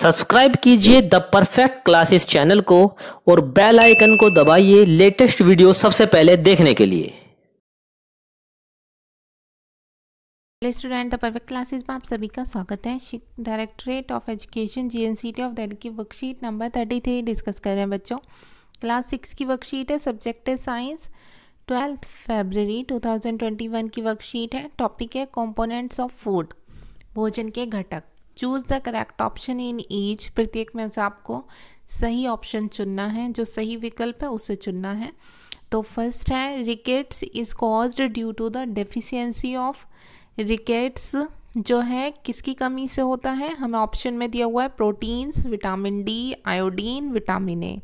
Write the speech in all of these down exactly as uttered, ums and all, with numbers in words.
Subscribe कीजिए the perfect classes channel को और बेल आइकन को दबाइए लेटेस्ट वीडियो सबसे पहले देखने के लिए। Hello student, the perfect classes में आप सभी का स्वागत है। Directorate of education G N C T of Delhi की वर्कशीट नंबर तैंतीस डिस्कस कर रहे हैं बच्चों। क्लास सिक्स की वर्कशीट है, सब्जेक्ट है साइंस। ट्वेल्थ फरवरी दो हज़ार इक्कीस की वर्कशीट है। टॉपिक है कंपोनेंट्स ऑफ फूड, भोजन के घटक। Choose the correct option in each, प्रत्येक में से आपको सही ऑप्शन चुनना है, जो सही विकल्प है उसे चुनना है। तो फर्स्ट है rickets is caused due to the deficiency of. Rickets जो है किसकी कमी से होता है, हमें ऑप्शन में दिया हुआ है proteins, vitamin D, iodine, vitamin A.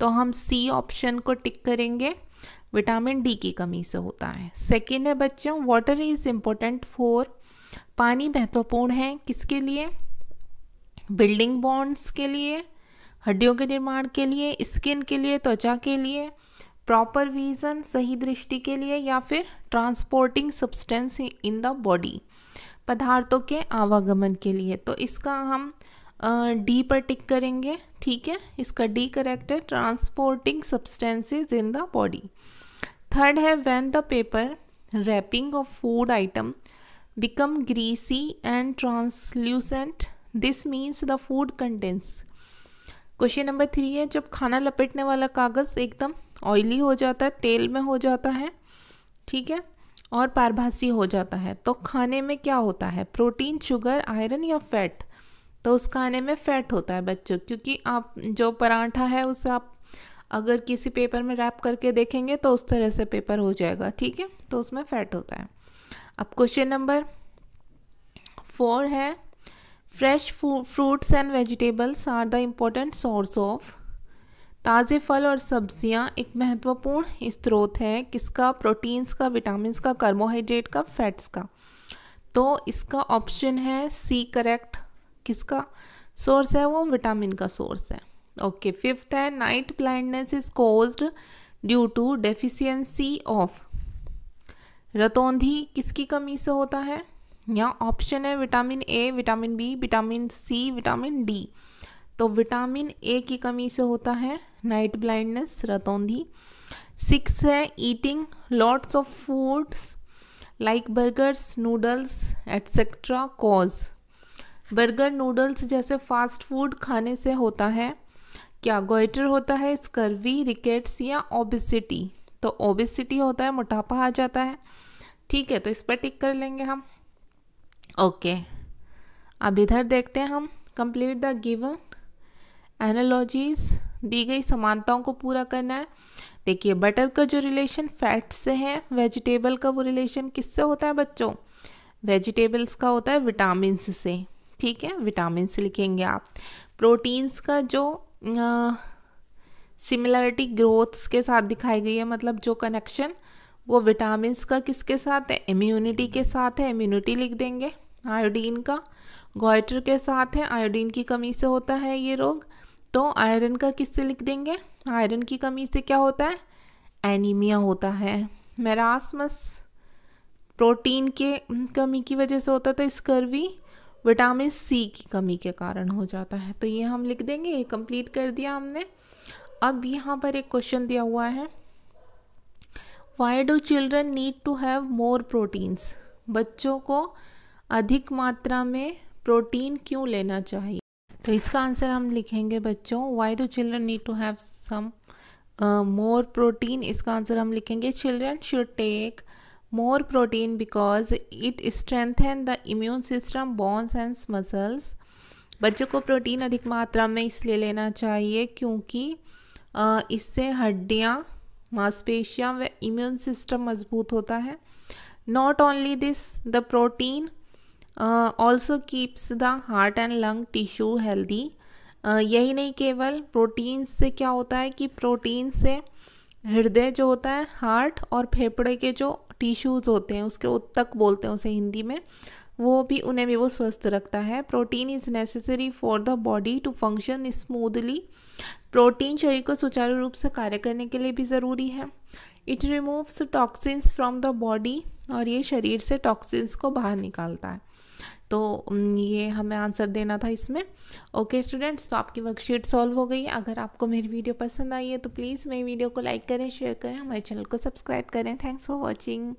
तो हम सी ऑप्शन को टिक करेंगे, विटामिन डी की कमी से होता है। सेकेंड है बच्चों वाटर इज इम्पोर्टेंट फॉर, पानी महत्वपूर्ण है किसके लिए, बिल्डिंग बॉन्ड्स के लिए, हड्डियों के निर्माण के लिए, स्किन के लिए, त्वचा के लिए, प्रॉपर विजन सही दृष्टि के लिए, या फिर transporting substance in the body, पदार्थों के आवागमन के लिए। तो इसका हम डी uh, पर टिक करेंगे, ठीक है, इसका डी करेक्ट है, transporting substances in the body. Third है when the paper wrapping of food item become greasy and translucent, this means the food contains। Question number three है जब खाना लपेटने वाला कागज़ एकदम ऑयली हो जाता है, तेल में हो जाता है, ठीक है, और पारभासी हो जाता है, तो खाने में क्या होता है, प्रोटीन, शुगर, आयरन या फैट। तो उस खाने में फैट होता है बच्चों, क्योंकि आप जो पराठा है उसे आप अगर किसी पेपर में रैप करके देखेंगे तो उस तरह से पेपर हो जाएगा, ठीक है, तो उसमें फैट होता है। अब क्वेश्चन नंबर फोर है fresh fruits and vegetables are the important source of. ताज़े फल और सब्जियां एक महत्वपूर्ण स्रोत है किसका, प्रोटीन्स का, विटामिन्स का, कार्बोहाइड्रेट का, फैट्स का। तो इसका ऑप्शन है सी करेक्ट, किसका सोर्स है वो, विटामिन का सोर्स है। ओके, फिफ्थ है night blindness is caused due to deficiency of. रतौंधी किसकी कमी से होता है, यहाँ ऑप्शन है vitamin A, vitamin B, vitamin C, vitamin D. तो विटामिन ए की कमी से होता है नाइट ब्लाइंडनेस, रतौंधी। सिक्स है eating lots of foods like burgers, noodles etcetera cause. Burger, noodles जैसे फास्ट फूड खाने से होता है क्या, गोइटर होता है, स्कर्वी, रिकेट्स या ओबेसिटी। तो ओबेसिटी होता है, मोटापा आ जाता है, ठीक है, तो इस पर टिक कर लेंगे हम। ओके, अब इधर देखते हैं हम, कंप्लीट द गिवन एनालॉजीज, दी गई समानताओं को पूरा करना है। देखिए बटर का जो रिलेशन फैट से है, वेजिटेबल का वो रिलेशन किससे होता है बच्चों, वेजिटेबल्स का होता है विटामिन से, ठीक है, विटामिन से लिखेंगे आप। प्रोटीन्स का जो आ, सिमिलरिटी ग्रोथ्स के साथ दिखाई गई है, मतलब जो कनेक्शन, वो विटामिन्स का किसके साथ है, इम्यूनिटी के साथ है, इम्यूनिटी लिख देंगे। आयोडीन का गॉइटर के साथ है, आयोडीन की कमी से होता है ये रोग। तो आयरन का किससे लिख देंगे, आयरन की कमी से क्या होता है, एनीमिया होता है। मेरास्मस प्रोटीन के कमी की वजह से होता था, स्कर्वी विटामिन सी की कमी के कारण हो जाता है। तो ये हम लिख देंगे, ये कंप्लीट कर दिया हमने। अब यहाँ पर एक क्वेश्चन दिया हुआ है, why do children need to have more proteins. बच्चों को अधिक मात्रा में प्रोटीन क्यों लेना चाहिए। तो इसका आंसर हम लिखेंगे बच्चों, why do children need to have some more protein, इसका आंसर हम लिखेंगे children should take more protein because it strengthen the immune system, bones and muscles. बच्चों को प्रोटीन अधिक मात्रा में इसलिए लेना चाहिए क्योंकि इससे हड्डियाँ, मांसपेशियाँ व इम्यून सिस्टम मजबूत होता है। Not only this the protein also keeps the heart and lung tissue healthy. यही नहीं, केवल प्रोटीन से क्या होता है कि प्रोटीन से हृदय जो होता है, हार्ट और फेफड़े के जो टिश्यूज़ होते हैं, उसके उत्तक बोलते हैं उसे हिंदी में, वो भी उन्हें भी वो स्वस्थ रखता है। Protein is necessary for the body to function smoothly. Protein शरीर को सुचारू रूप से कार्य करने के लिए भी ज़रूरी है। It removes toxins from the body, और ये शरीर से टॉक्सिन्स को बाहर निकालता है। तो ये हमें आंसर देना था इसमें। ओके स्टूडेंट्स, तो आपकी वर्कशीट सॉल्व हो गई है। अगर आपको मेरी वीडियो पसंद आई है तो प्लीज़ मेरी वीडियो को लाइक करें, शेयर करें, हमारे चैनल को सब्सक्राइब करें। Thanks for watching.